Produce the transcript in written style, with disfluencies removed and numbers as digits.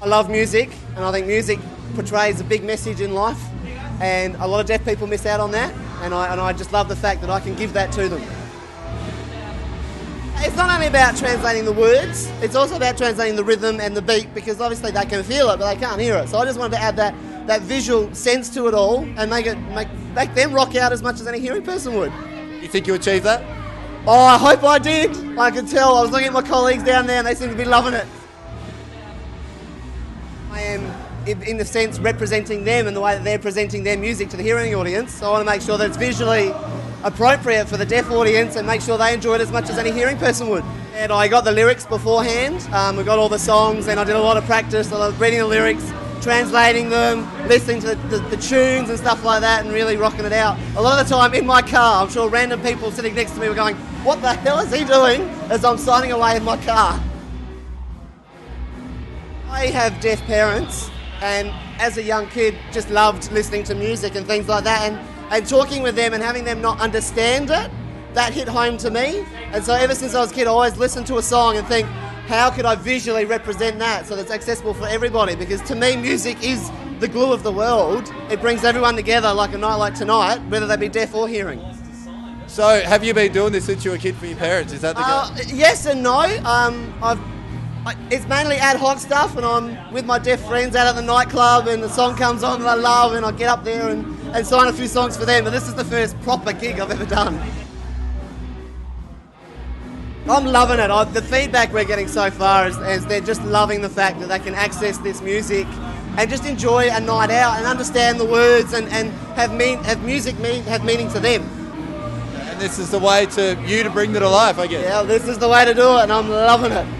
I love music, and I think music portrays a big message in life, and a lot of deaf people miss out on that, and I just love the fact that I can give that to them. It's not only about translating the words, it's also about translating the rhythm and the beat, because obviously they can feel it but they can't hear it. So I just wanted to add that visual sense to it all and make them rock out as much as any hearing person would. You think you achieved that? Oh, I hope I did. I could tell. I was looking at my colleagues down there and they seem to be loving it. I am, in a sense, representing them in the way that they're presenting their music to the hearing audience. So I want to make sure that it's visually appropriate for the deaf audience and make sure they enjoy it as much as any hearing person would. And I got the lyrics beforehand, we got all the songs, and I did a lot of practice. I was reading the lyrics, translating them, listening to the tunes and stuff like that, and really rocking it out. A lot of the time in my car, I'm sure random people sitting next to me were going, "What the hell is he doing?" as I'm signing away in my car. I have deaf parents, and as a young kid just loved listening to music and things like that, and talking with them and having them not understand it, that hit home to me. And so ever since I was a kid, I always listened to a song and think, how could I visually represent that so that's accessible for everybody? Because to me, music is the glue of the world. It brings everyone together like a night like tonight, whether they be deaf or hearing. So have you been doing this since you were a kid for your parents? Is that the case? Yes and no. It's mainly ad hoc stuff, and I'm with my deaf friends out at the nightclub and the song comes on that I love and I get up there and sign a few songs for them, but this is the first proper gig I've ever done. I'm loving it. The feedback we're getting so far is they're just loving the fact that they can access this music and just enjoy a night out and understand the words and have meaning to them. And this is the way to bring it alive, I guess. Yeah, this is the way to do it, and I'm loving it.